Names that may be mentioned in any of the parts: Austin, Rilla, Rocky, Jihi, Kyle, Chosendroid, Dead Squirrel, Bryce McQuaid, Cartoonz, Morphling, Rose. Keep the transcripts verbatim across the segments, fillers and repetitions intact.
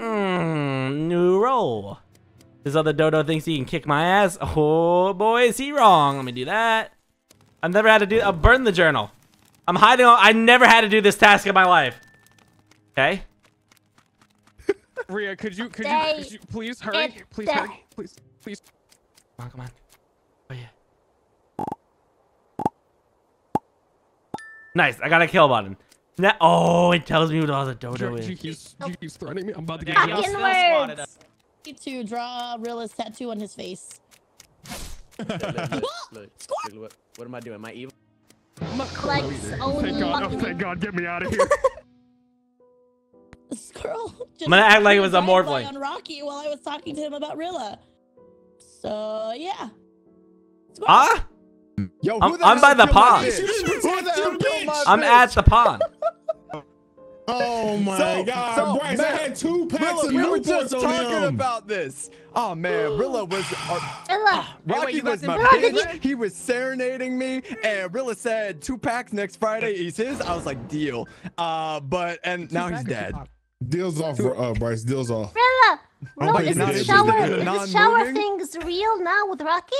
Mmm, new roll. This other dodo thinks he can kick my ass. Oh boy, is he wrong. Let me do that. I've never had to do, I'll burn the journal. I'm hiding, all, I never had to do this task in my life. Okay. Rhea, could you, could you, could you, please hurry, please hurry, please, please. Come on, come on. Oh yeah. Nice, I got a kill button. Now, oh, it tells me what all the dodo is. He's, he's threatening me, I'm about to get killed. Fucking words! To draw Rilla's tattoo on his face. Look, look, look, look, what, what am I doing? Am I evil? I'm not cool like, so thank God, oh, thank God, get me out of here. This girl just I'm gonna act like it was a morphling. On Rocky while I was talking to him about Rilla. So, yeah. Huh? Yo, who I'm, the I'm by the pond. I'm at the pond. Oh my so, God! So, Bryce, man, I had two packs Rilla, of we were just talking him. about this. Oh man, Rilla was. Uh, Rilla, Rocky wait, wait, was my bitch. He was serenading me, and Rilla said two packs next Friday. He's his. I was like, deal. Uh, but and two now he's dead. Deals off, uh, Bryce. Deals off. Rilla, no, oh, is the shower, is the shower thing's real now with Rocky?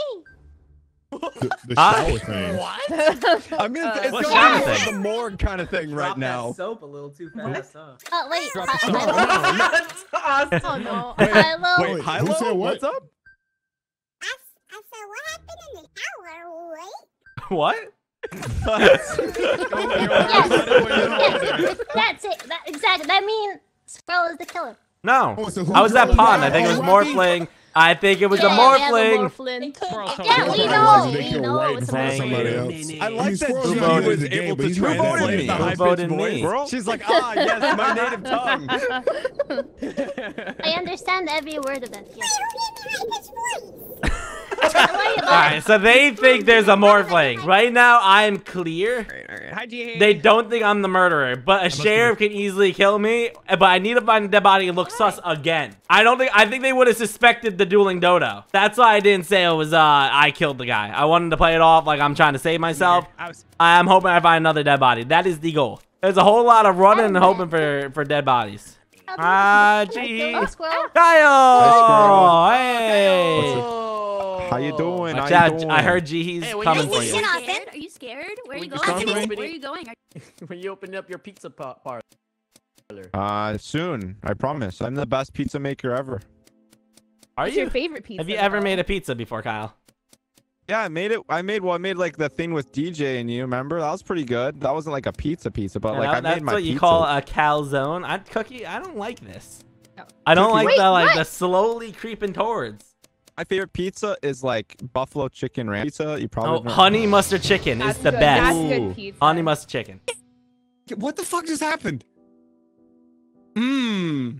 The, the shower uh, thing. What? I mean, it's, it's going on the morgue kind of thing right Drop now. That soap a little too fast. Oh uh, wait, Drop hi the soap. Hi hi oh no. Wait, Hilo. Wait, wait, Hilo? Said what? What's up? I, I said what happened in the shower, right? What? Yes. Yes. That's it. That, exactly. That means Sproul is the killer. No, oh, so I was that pond. I think it was Morphling. I think it was yeah, a morphling. Yeah, we know. We know. Right it's a I like that Jihi was able to translate the high pitched voice. She's like, ah, yes, my native tongue. I understand every word of that. All right, so they think there's a morphling. Right now, I'm clear. All right, all right. Hi, Jihi. They don't think I'm the murderer, but a sheriff can easily kill me. But I need to find a dead body and look all sus right. again. I don't think. I think they would have suspected the. The dueling dodo. That's why I didn't say it was uh I killed the guy. I wanted to play it off like I'm trying to save myself. Yeah, I was... I'm hoping I find another dead body. That is the goal. There's a whole lot of running and hoping for for dead bodies. Ah, uh, gee. Oh, Kyle. Hey. Oh. How you doing? How you doing? I heard Jihi's hey, coming you, for you. Scared? Are you scared? Where are you going? Where are you going? When you open up your pizza parlor. Uh, soon. I promise. I'm the best pizza maker ever. Are What's you? your favorite pizza? Have you ever made a pizza before, Kyle? Yeah, I made it. I made well, I made like the thing with D J and you. Remember that was pretty good. That wasn't like a pizza pizza, but yeah, like I made my. That's what you pizza. call a calzone. I cookie. I don't like this. No. I don't cookie. like Wait, the like what? the slowly creeping towards. My favorite pizza is like buffalo chicken ranch pizza. You probably. Oh, honey mustard chicken is the good. best. That's good pizza. Honey mustard chicken. What the fuck just happened? Mmm.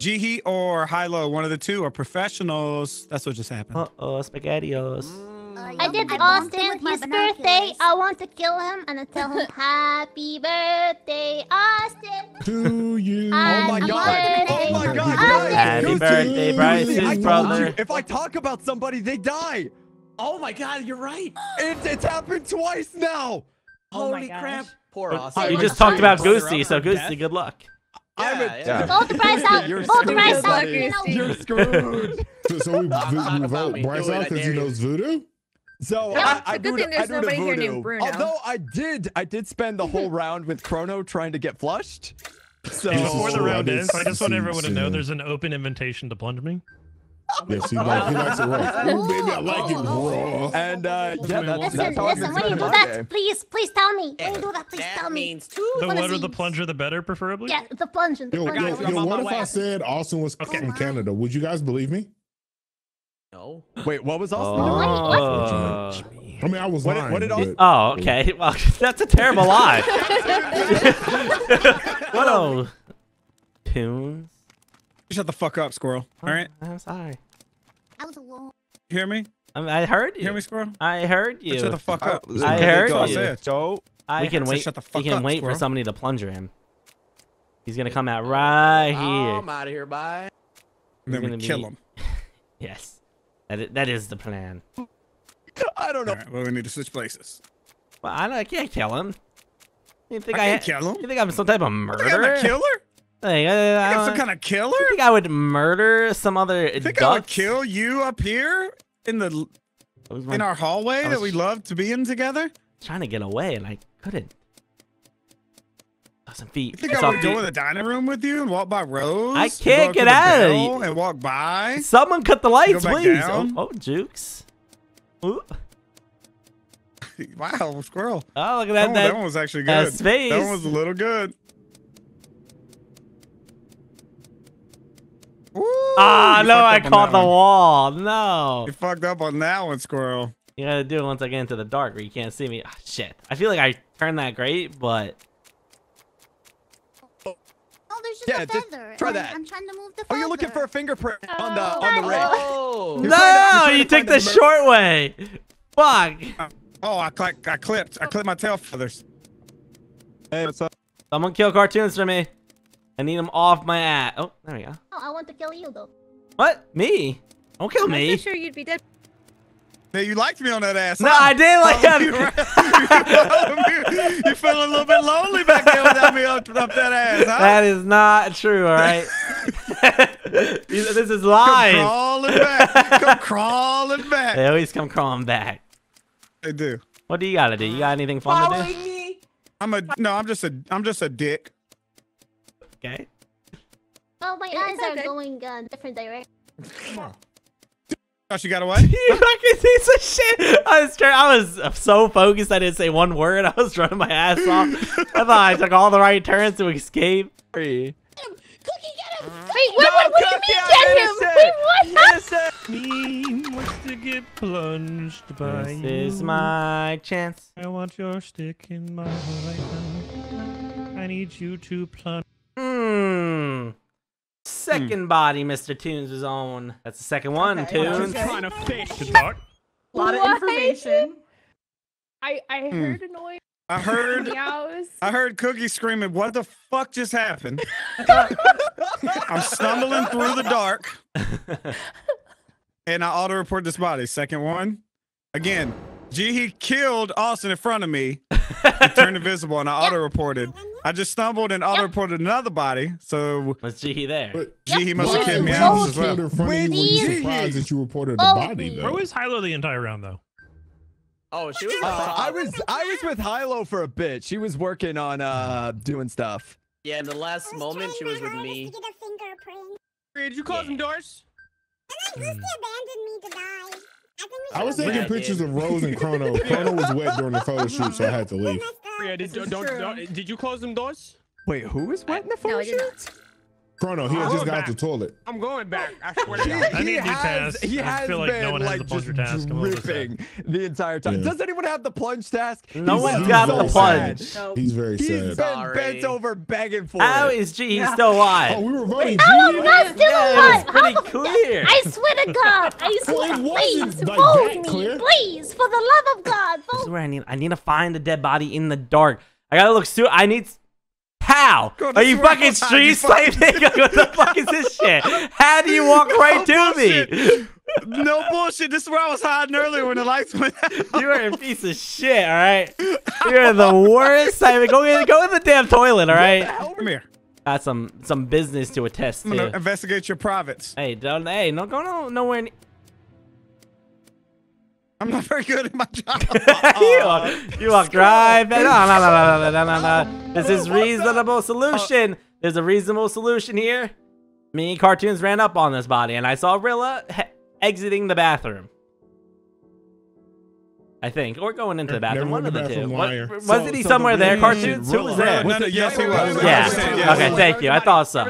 Jihi or Hilo, one of the two, are professionals. That's what just happened. Uh-oh, SpaghettiOs. Mm. I did Austin, his birthday. I want to kill him and I tell him, happy birthday, Austin. To you. Oh my God. Oh my God. Happy birthday, Bryce's brother. If I talk about somebody, they die. Oh my God, you're right. It's, it's happened twice now. Oh Holy crap. Poor Austin. You just talked about Goosey, so Goosey, good luck. I'm yeah, a, yeah. Both the Bryce out. You're Both the Bryce out. You know. You're screwed. So, so we, we vote Bryce out because he knows voodoo? So yeah, I, I do the voodoo. Although I did, I did spend the whole round with Chrono trying to get flushed. So and before the round ends, I just want everyone to know there's an open invitation to plunge me. Yes, he likes, he likes it raw. Ooh, baby, I like it raw. And uh, yeah, that's, that's how listen, listen, when you do that, day. please, please tell me. When you do that, please that tell me. The wetter the plunger, the better, preferably? Yeah, the plunger. The yo, plunger. Yo, yo, yo, what if way. I said Austin was okay. from Canada? Would you guys believe me? No. Wait, what was Austin oh. doing? What? What? I mean, I was what lying. Did, what did Austin... Oh, okay. Well, that's a terrible lie. What a... Tunes? Shut the fuck up, Squirrel. All right. I'm sorry. I was alone. You hear me? I, mean, I heard you. you. Hear me, Squirrel? I heard you. But shut the fuck up. I, I heard you. I so we can wait. Shut the fuck we can up, wait squirrel. for somebody to plunger him. He's gonna come out right here. I'm out of here, bye. And then we kill be... him. Yes, that is, that is the plan. I don't know. All right, well, we need to switch places. Well, I, I can't kill him. You think I, I can kill him? You think I'm some type of murderer? I'm a killer? Like, uh, I got some kind of killer? You think I would murder some other ducks? Think I would kill you up here in the in our hallway that we love to be in together? Trying to get away and I couldn't. Some feet. You think I would go in the dining room with you and walk by Rose? I can't get out of here. And walk by. Someone cut the lights, please. Oh, oh, Jukes. Ooh. Wow, squirrel. Oh, look at that. Oh, that, that one was actually good. Uh, space. That one was a little good. Ooh, ah, no, I caught the one. wall. No. You fucked up on that one, squirrel. You gotta do it once I get into the dark where you can't see me. Ah, shit. I feel like I turned that great, but... Oh, there's just yeah, a feather. Just try that. I'm trying to move the feather. Oh, you're looking for a fingerprint oh. on the on the ring. Oh. No, to, you took the, the short way. Fuck. Uh, oh, I clicked. I clipped. I clipped my tail feathers. Hey, what's up? Someone kill Cartoonz for me. I need them off my ass. Oh, there we go. Oh, I want to kill you though. What? Me? Don't kill I'm me. I'm sure you'd be dead. Now you liked me on that ass. No, huh? I did like him. You, you felt a little bit lonely back there without me up, up that ass, huh? That is not true, all right? This is lies. Come crawling back. Come crawling back. They always come crawling back. They do. What do you gotta do? You got anything fun Follow to do? Me. I'm a no. I'm just a. I'm just a dick. Okay. Oh, my eyes are going uh, different direction. Come on. Oh, she got away? You fucking piece of shit! I was, I was so focused I didn't say one word. I was running my ass off. I thought I took all the right turns to escape. Cookie, get him! Wait, what, no, what, what do you mean get him? Wait, what? Innocent me wants to get plunged by this you. This is my chance. I want your stick in my horizon. I need you to plunge. Mmm. Second hmm. body, Mister Toons was on. That's the second one, okay, Toons. Trying to fish, a lot of information. I I hmm. heard a noise. I heard. I heard Cookie screaming. What the fuck just happened? I'm stumbling through the dark, and I auto report this body. Second one, again. Jihi killed Austin in front of me. It turned invisible, and I yep. auto reported. I just stumbled and auto reported yep. another body. So was Jihi there? Jihi yep. must have killed me out as well. When you were surprised that you reported oh. the body, though. Where was Hilo the entire round, though? Oh, she was. Uh, I was. I was with Hilo for a bit. She was working on uh doing stuff. Yeah, in the last moment, she was with me. Did you close some doors? And then Lucy abandoned me to die. I, I was taking pictures of Rose and Chrono. Chrono was wet during the photo shoot, so I had to leave. Yeah, did, don't, don't, don't, did you close them doors? Wait, who was wet in the photo no, shoot? Chrono, he had just got out the toilet. I'm going back. I swear to God. I need these tasks. He has I feel like been, no one has like, the plunger task. Ripping the entire time. Yeah. Does anyone have the plunge task? No he's, one's he's got so the plunge. Nope. He's very he's sad. He's been Sorry. bent over begging for How it. How is G yeah. still alive? Oh, we were voting G. How am I still alive? Yeah, pretty clear. I swear to God. I swear. Please, vote me. Please, for the love of God. Vote. This is where I need. I need to find a dead body in the dark. I gotta look. So I need. How? God, Are you fucking street sniping? What the fuck is this shit? How do you walk no right bullshit. to me? No bullshit. This is where I was hiding earlier when the lights went out. You are a piece of shit, all right? You're the worst. Simon. Go in, go in the damn toilet, all right? Come here. Got some some business to attest to. I'm gonna investigate your privates. Hey, don't. Hey, no, go no, nowhere. Any I'm not very good at my job. you walk, you walk drive. No, no, no, no, no, no, no. This is reasonable solution. There's a reasonable solution here. Me, Cartoonz ran up on this body, and I saw Rilla exiting the bathroom. I think, or going into the bathroom. Never One of the two. What, wasn't so, he so somewhere the there, Cartoonz? Who was there? No, no, yes, he was. Yeah. yeah. Okay, thank you. I thought so.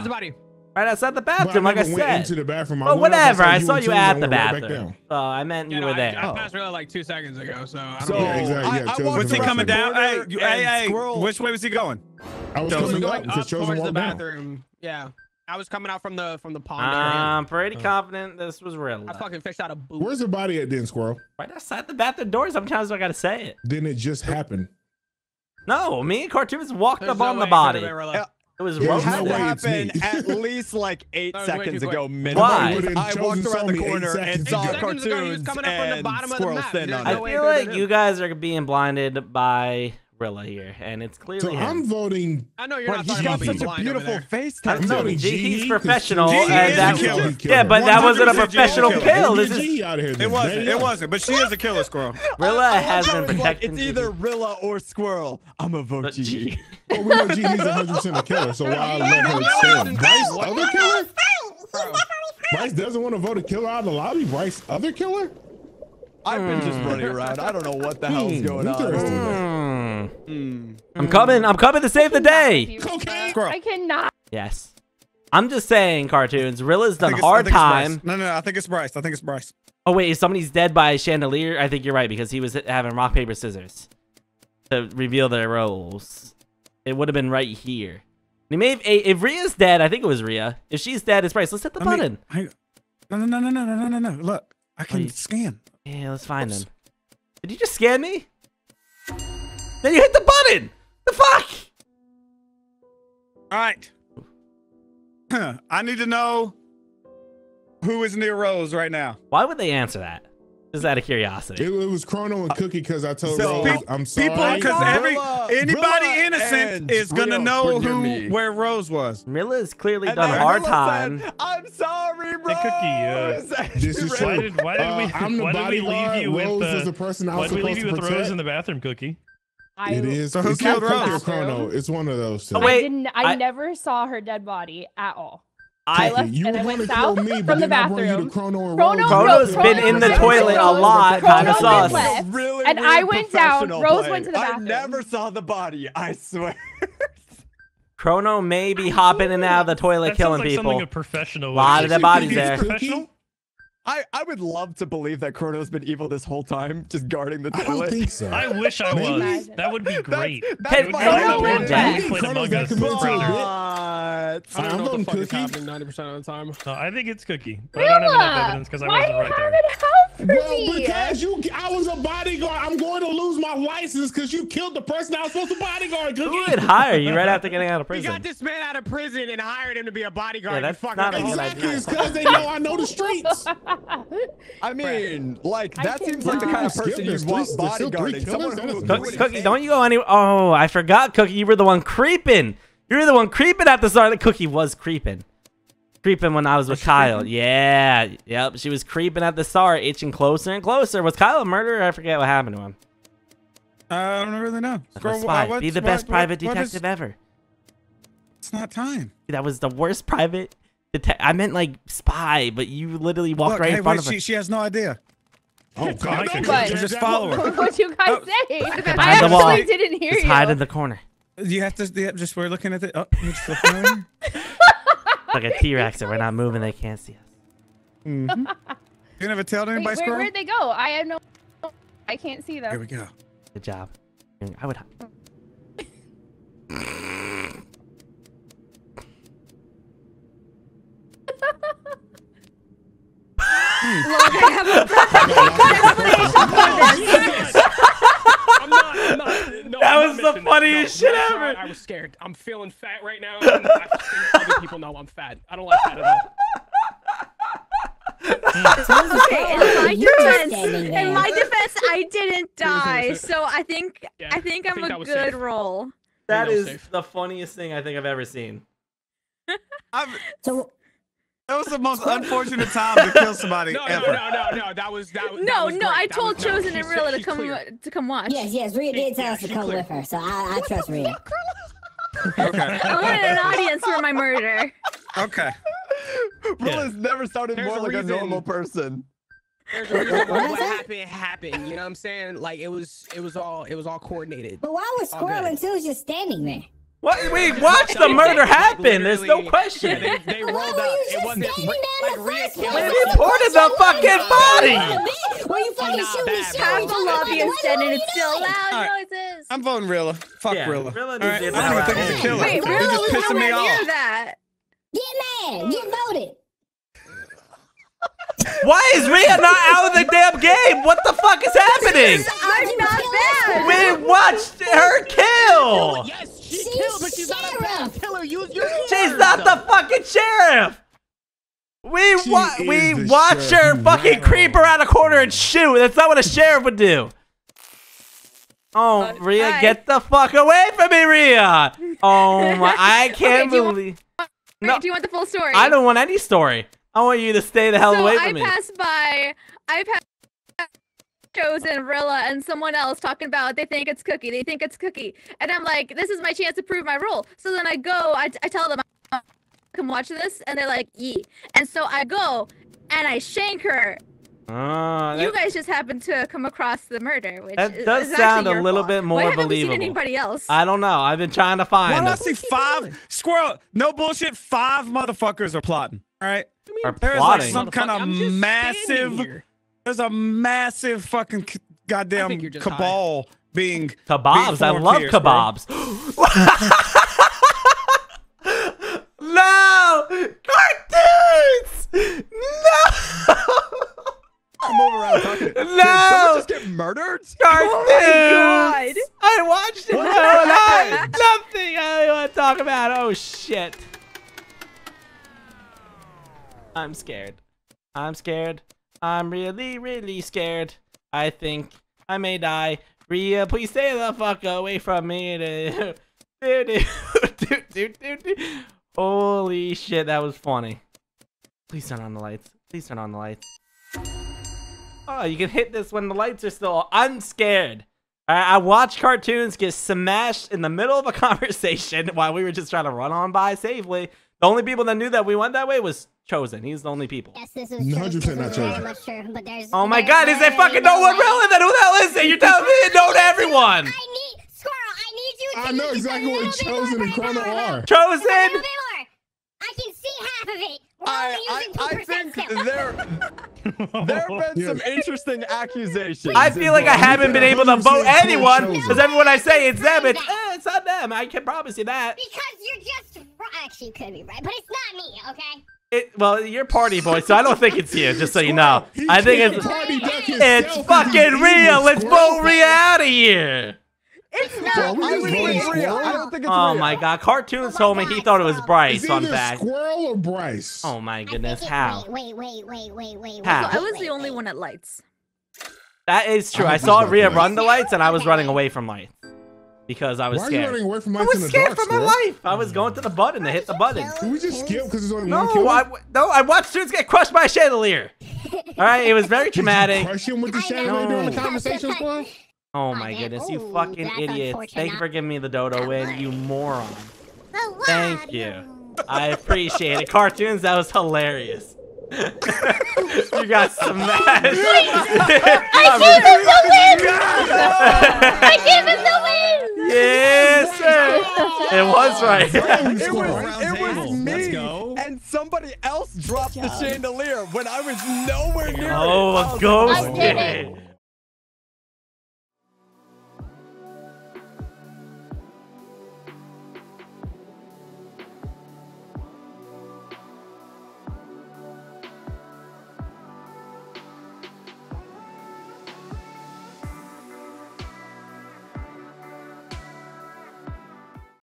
Right outside the bathroom, like I said. Went into the bathroom. Well, whatever. I saw you at the bathroom. Oh, I meant you were there. I passed Rilla like two seconds ago, so I don't know. Was he coming down? Hey, hey, which way was he going? I was coming up towards the bathroom. Yeah, I was coming out from the from the pond. I'm pretty confident this was Rilla. I fucking fished out a boot. Where's the body at then, squirrel? Right outside the bathroom door. Sometimes I gotta say it. Didn't it just happen? No, me and Cartoonz walked up on the body. It was yeah, Rose. It no happened at least like eight no, seconds ago. Minimum. Why? I walked around the corner and saw Cartoonz and Squirrel stand on it. I feel like you guys are being blinded by Rilla here, and it's clearly. So him. I'm voting. I know you're what, not. He's got such a beautiful face. I'm voting G. He's professional. G and that was, killer. Yeah, but that wasn't a professional kill. kill. This is out here. It wasn't. It wasn't. But she is a killer squirrel. Rilla has been protecting. It's either Rilla or squirrel. I'm a vote G. Well, we know G. He's one hundred percent a killer, so why let her stand? Bryce, other killer. Bryce doesn't want to vote a killer out of the lobby. Bryce, other killer. I've been just running around. I don't know what the hell's going on. Mm. I'm coming. I'm coming to save the day. Okay. I cannot. Yes. I'm just saying, Cartoonz. Rilla's done hard time. No, no, no. I think it's Bryce. I think it's Bryce. Oh, wait. If somebody's dead by chandelier, I think you're right because he was having rock, paper, scissors to reveal their roles. It would have been right here. He may have, if Rhea's dead, I think it was Rhea. If she's dead, it's Bryce. Let's hit the Let button. Me, I, no, no, no, no, no, no, no. Look, I can Please. scan. Yeah, let's find Oops. him. Did you just scan me? Then you hit the button! The fuck? Alright. Huh. I need to know who is near Rose right now. Why would they answer that? Just out of curiosity. It, it was Chrono and Cookie because I told so Rose, people, I'm sorry. People, because every anybody Rilla innocent is gonna Rilla know who me. where Rose was. Rilla is clearly and done a hard Rilla time. Said, I'm sorry, Rose. Hey, Cookie, uh, this is true. Why did, why did we? Uh, I'm the why body did we leave you Rose with? Uh, is the person I was why did we leave you with protect? Rose in the bathroom, Cookie? I, it is. So who killed Rose? Chrono. It's one of those. Two. Oh, wait, I didn't. I, I never saw her dead body at all. I left you and I went south me, from the bathroom. Chrono Chrono's Rose, been Chrono in the toilet Rose, a lot, kind of sauce. And really I went down. Rose play. went to the bathroom. I never saw the body, I swear. Chrono may be hopping in out of the toilet that killing like people. A professional. Lot of the bodies there. Professional? I, I would love to believe that Chrono's been evil this whole time, just guarding the toilet. I don't think so. I wish I was. That would be great. That's, that's Chrono went back. What? I don't know what the fuck is happening ninety percent of the time. No, I think it's Cookie, but Rilla, I don't have enough evidence because I wasn't right there. Why do you have it out for me? Because you, I was a bodyguard. I'm going to lose my license because you killed the person I was supposed to bodyguard, Cookie. Who would hire you right after getting out of prison? You got this man out of prison and hired him to be a bodyguard. Yeah, that's you fucking not a good Exactly, idea. It's because they know I know the streets. I mean, like, that seems like the kind of person you want bodyguarding. Cookie, don't you go anywhere? Oh, I forgot, Cookie. You were the one creeping. You're the one creeping at the start. The Cookie was creeping. Creeping when I was with Kyle. Yeah. Yep. She was creeping at the start, itching closer and closer. Was Kyle a murderer? I forget what happened to him. I don't really know. Girl, I, what, Be the what, best what, private what, detective what is, ever. It's not time. That was the worst private detective. I meant like spy, but you literally walked Look, right hey, in front wait, of her. She, she has no idea. Oh, God. I can just follow her. What you guys oh, say? I actually wall. didn't hear just you. Hide in the corner. You have to just we're looking at the oh, the like a T-Rex. If we're not moving, they can't see us. Mm-hmm. You never tell anybody. Wait, where, where'd they go? I have no. I can't see them. Here we go. Good job. I would. Look, I have a perfect explanation for this. I'm not, I'm not, no, that I'm was the funniest no, shit ever. I was scared. I'm feeling fat right now. And I think other people know I'm fat. I don't like fat at all. Okay, in my defense, in my defense, I didn't die, so I think yeah, I think I'm I think a good safe. roll. That, that is safe. the funniest thing I think I've ever seen. I've, so. That was the most unfortunate time to kill somebody no, ever. No, no, no, no, that was that. Was, no, that was no, great. I that told Chosen and Rilla to come cleared. to come watch. Yes, yes, Rhea did tell us to come with her, so I, I trust Rhea. Okay. I wanted an audience for my murder. Okay. Rilla's yeah. never sounded There's more like reason. a normal person. There's a reason what happened happened. You know what I'm saying? Like it was, it was all, it was all coordinated. But why was Squirrel and Two just standing there? What? We watched the murder happen. There's no question. Yeah, they, they rolled up. It wasn't like Rhea killed. We reported the fucking body. Were you fucking shooting? Half the lobby is dead and it's still loud noises. I'm voting Rilla. Fuck Rilla. I don't even think it's a killer. Wait, Rilla was nowhere near that. Get mad. Get voted. Why is Rhea not out of the damn game? What the fuck is happening? I'm not bad. We watched her kill. Yes. She she's killed, but she's sheriff. not a killer. Use your She's not the fucking sheriff. We wa we watched her fucking creep around a corner and shoot. That's not what a sheriff would do. Oh, uh, Rilla, hi. Get the fuck away from me, Rilla! Oh my, I can't okay, believe. Do want, no, do you want the full story? I don't want any story. I want you to stay the hell so away from I me. I passed by, I passed by Chosendroid, Rilla, and someone else talking about they think it's Cookie, they think it's Cookie, and I'm like, this is my chance to prove my rule. So then I go, I, I tell them, I can watch this, and they're like, yee. And so I go, and I shank her. Oh, that, you guys just happened to come across the murder, which that does is, is sound a little fault. Bit more Why believable. Seen anybody else? I don't know. I've been trying to find. Why do I see five squirrel? No bullshit. Five motherfuckers are plotting. All right. I mean, there's plotting. Like some kind of massive. There's a massive fucking goddamn cabal high. being kebabs. Being I love here, kebabs. No, Cartoonz. No. I'm over around talking. No! Did someone just get murdered? Oh my God. I watched it. I nothing I want to talk about. Oh shit! I'm scared. I'm scared. I'm really, really scared. I think I may die. Rilla, please stay the fuck away from me. Holy shit, that was funny. Please turn on the lights. Please turn on the lights. Oh, you can hit this when the lights are still on. I'm scared. I, I watched Cartoonz get smashed in the middle of a conversation while we were just trying to run on by safely. The only people that knew that we went that way was Chosen. He's the only people. Yes, this was one hundred percent not Chosen. Sure, but there's, oh my God, is there fucking no one relevant? Who the hell is it? You're telling me you know everyone. I need, Squirrel, I need you to I know exactly what Chosen and Chrono are. Chosen? I can see half of it. I, I, I think there, there have been some interesting accusations. I feel like I haven't been able to vote anyone because everyone I say it's them. It's, eh, it's not them. I can promise you that. Because you're just actually you could be right, but it's not me, okay? It, well, you're party boy, so I don't think it's you. Just so you know, I think it's it's fucking real. Let's vote Rilla out of here. It's not Rilla. Oh my God! Cartoonz told me he thought it was Bryce. Fun fact. Squirrel or Bryce? Oh my goodness! How? Wait, wait, wait, wait, wait, wait. I was the only one at lights. That is true. I saw Rilla run the lights, and I was running away from lights because I was scared. Why are you running away from lights in the dark? I was scared for my life. I was going to the button to hit the button. Can we just skip because there's only one kill? No, no. I watched dudes get crushed by a chandelier. All right, it was very traumatic. Crush him with the chandelier during the conversation, boy. Oh my goodness, you Ooh, fucking idiots. Thank you for giving me the dodo win, you moron. Thank you. I appreciate it. Cartoonz, that was hilarious. You got smashed. I gave him the win! I gave him the win! Yes, sir! It was right. It was, it was me. Let's go. And somebody else dropped the chandelier when I was nowhere near it. Oh, a ghost did it.